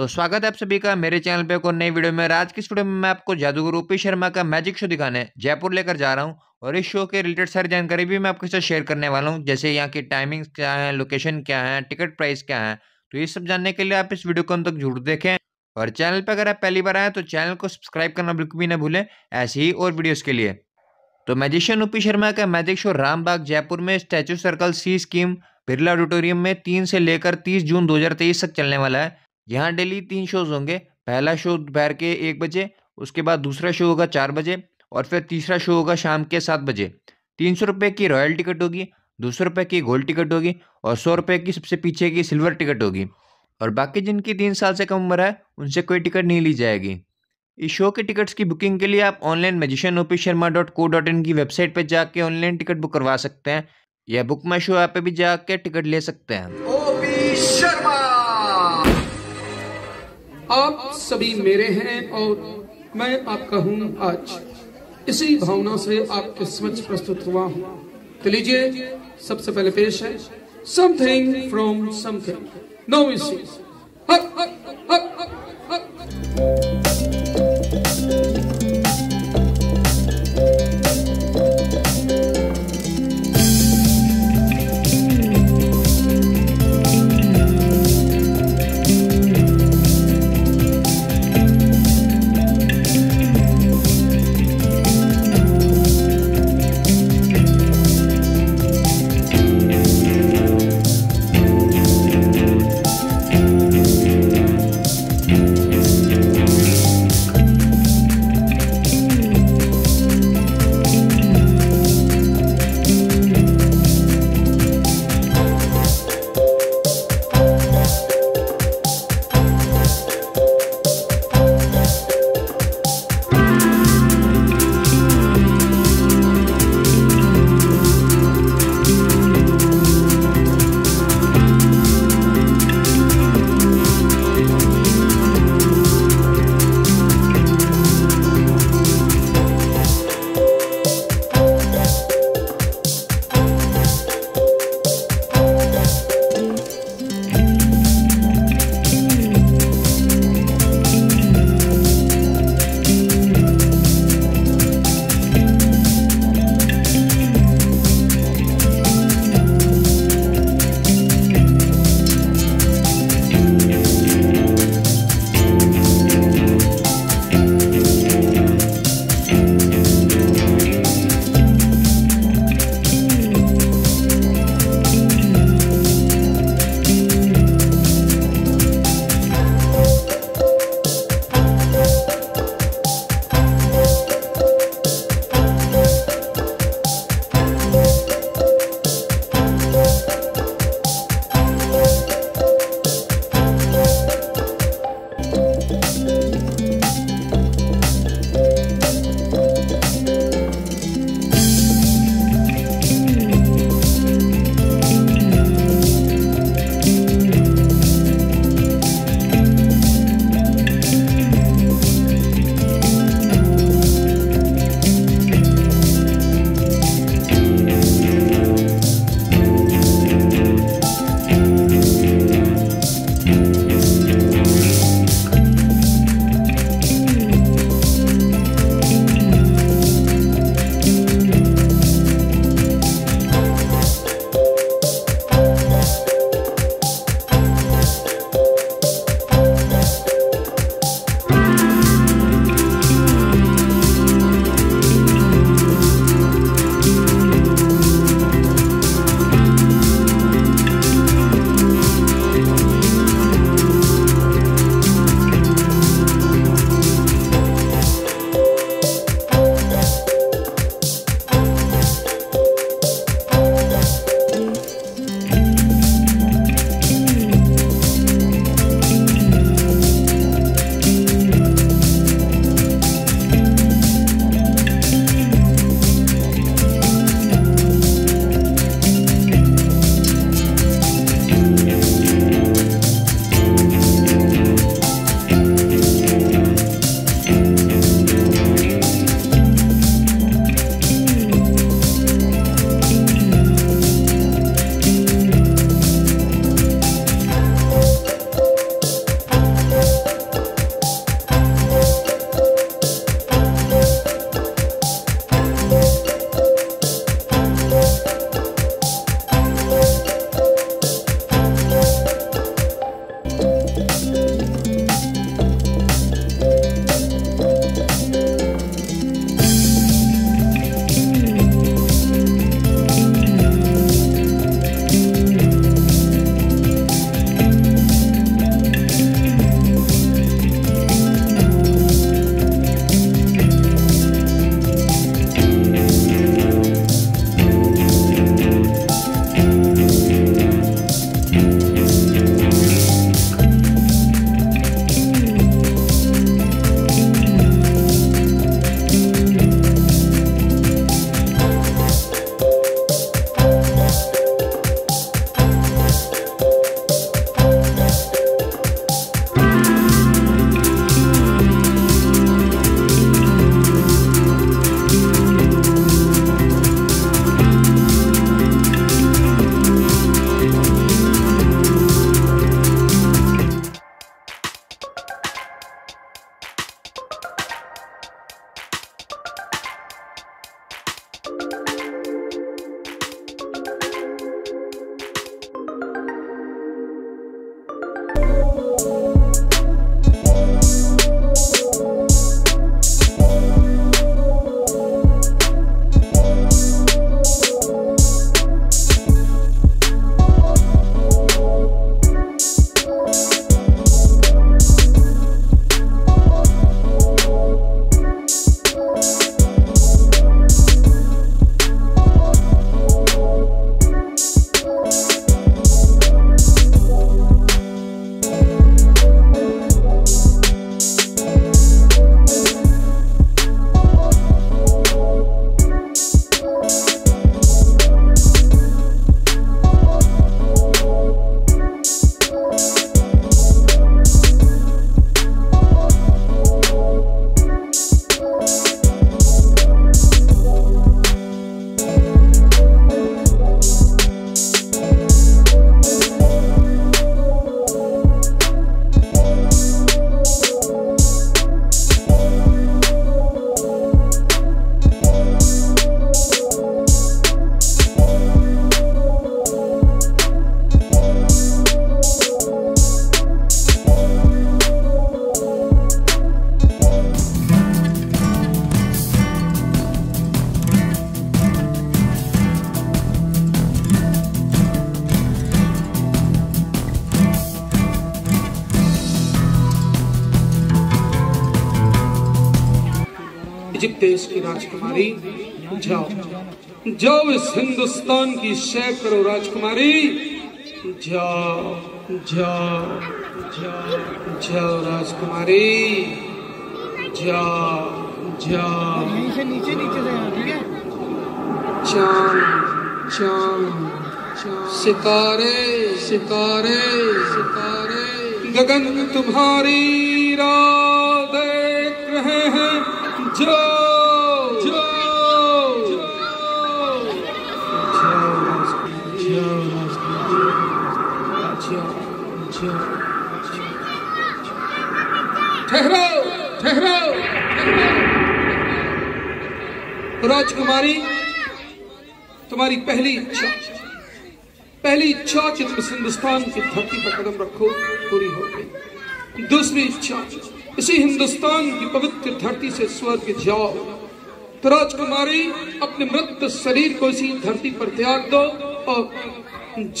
तो स्वागत है आप सभी का मेरे चैनल पे एक और नई वीडियो में। आज की वीडियो में मैं आपको जादूगर ओपी शर्मा का मैजिक शो दिखाने जयपुर लेकर जा रहा हूं और इस शो के रिलेटेड सारी जानकारी भी मैं आपके साथ शेयर करने वाला हूं, जैसे यहाँ की टाइमिंग्स क्या है, लोकेशन क्या है, टिकट प्राइस क्या है। तो ये सब जानने के लिए आप इस वीडियो को अंत तक जरूर देखें और चैनल पर अगर आप पहली बार आए तो चैनल को सब्सक्राइब करना बिल्कुल भी ना भूलें ऐसी ही और वीडियोज़ के लिए। तो मैजिशियन ओपी शर्मा का मैजिक शो रामबाग जयपुर में statue circle C scheme Birla auditorium में 3 से लेकर 30 जून 2023 तक चलने वाला है। यहाँ डेली 3 शोज होंगे। पहला शो दोपहर के 1 बजे, उसके बाद दूसरा शो होगा 4 बजे और फिर तीसरा शो होगा शाम के 7 बजे। 300 रुपये की रॉयल टिकट होगी, 200 रुपये की गोल्ड टिकट होगी और 100 रुपये की सबसे पीछे की सिल्वर टिकट होगी और बाकी जिनकी 3 साल से कम उम्र है उनसे कोई टिकट नहीं ली जाएगी। इस शो के टिकट्स की बुकिंग के लिए आप ऑनलाइन magicianopsharma.co.in की वेबसाइट पर जाके ऑनलाइन टिकट बुक करवा सकते हैं या बुक माई शो ऐप पे भी जाके टिकट ले सकते हैं। ओपी शर्मा आप सभी मेरे हैं और मैं आपका हूँ। आज इसी भावना से आपके समक्ष प्रस्तुत हुआ हूँ। तो लीजिए सबसे पहले पेश है समथिंग फ्रॉम समथिंग। नो मुझे देश की राजकुमारी जाओ, जाओ इस हिंदुस्तान की शय करो राजकुमारी, जाओ जाओ जाओ जाओ राजकुमारी, जाओ जाओ। नीचे नीचे नीचे से ठीक है। चांद चांद सितारे सितारे सितारे गगन तुम्हारी राह देख रहे हैं, जो जो ठहरो ठहरो राजकुमारी, तुम्हारी पहली इच्छा कि तुम हिंदुस्तान की धरती पर कदम रखो पूरी हो गई। दूसरी इच्छा इसी हिंदुस्तान की पवित्र धरती से स्वर्ग जाओ, तो राजकुमारी अपने मृत शरीर को इसी धरती पर त्याग दो और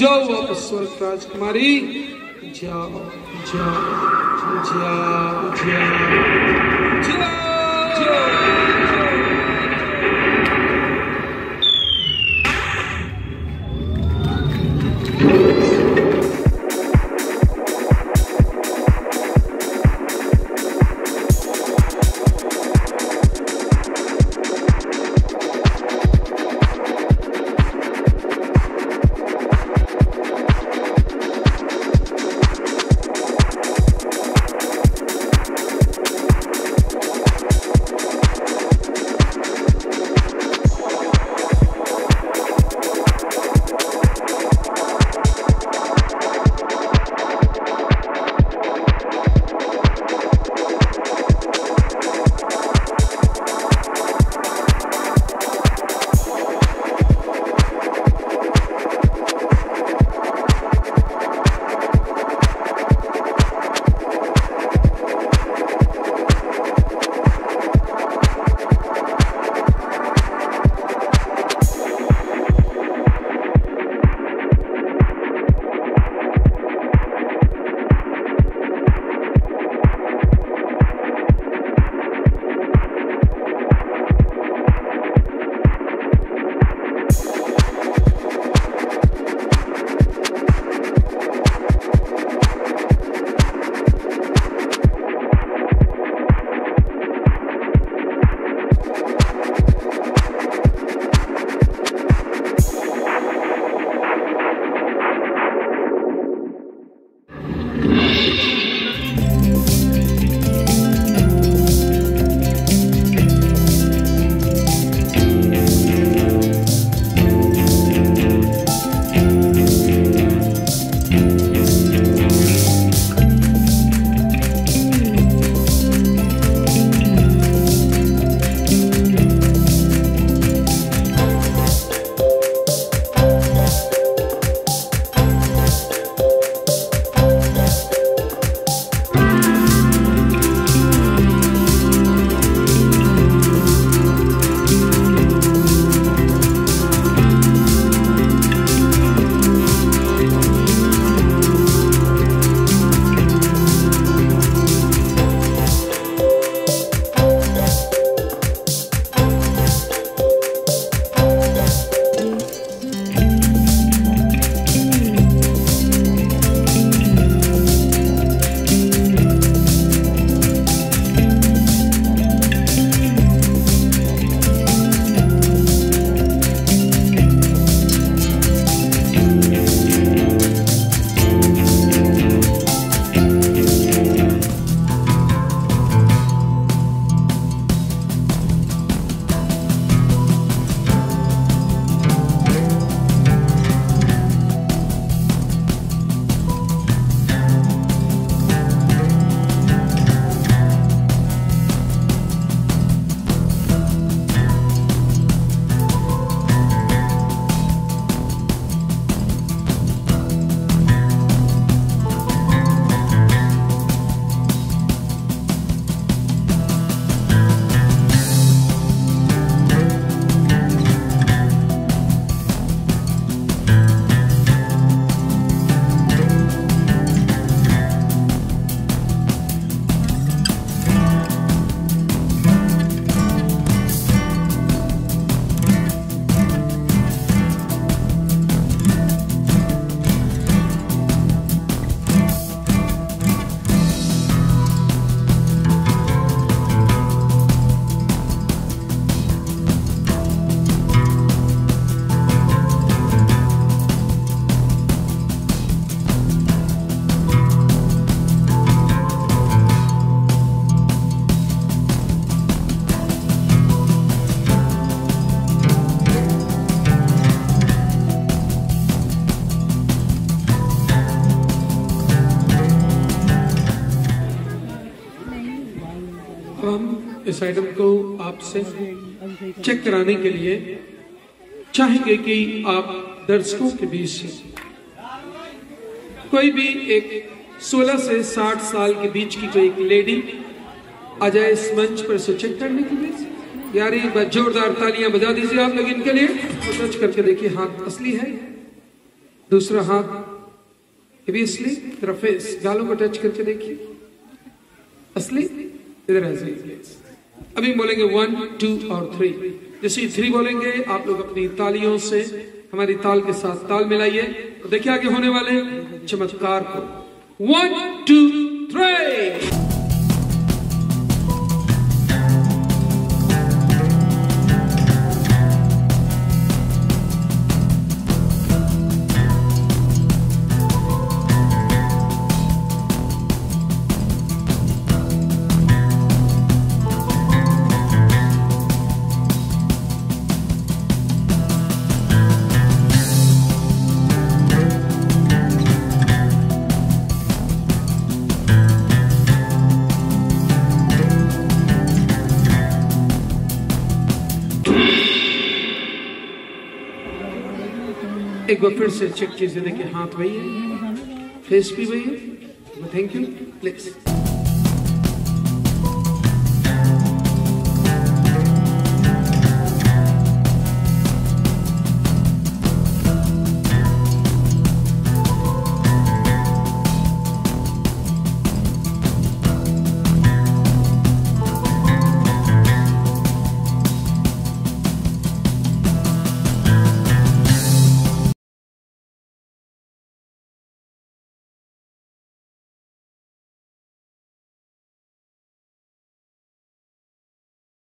जाओ वापस स्वर्ग राजकुमारी, जाओ जाओ जाओ जाओ। हम इस आइटम को आपसे चेक कराने के लिए चाहेंगे कि आप दर्शकों के बीच से कोई भी एक 16 से 60 साल के बीच की कोई एक लेडी आ जाए इस मंच पर इसे चेक करने के लिए। यार एक बार जोरदार तालियां बजा दीजिए आप लोग इनके लिए। सर्च करके देखिए हाथ असली है, दूसरा हाथ ये भी असली, जरा फेस गालों को टच करके देखिए असली, इधर है। अभी बोलेंगे 1 2 और 3, जैसे 3 बोलेंगे आप लोग अपनी तालियों से हमारी ताल के साथ ताल मिलाइए और देखिए आगे होने वाले चमत्कार को। 1 2 3। एक बार फिर से चेक कीजिए, देखिए हाथ वही है, फेस भी वही है। Thank you.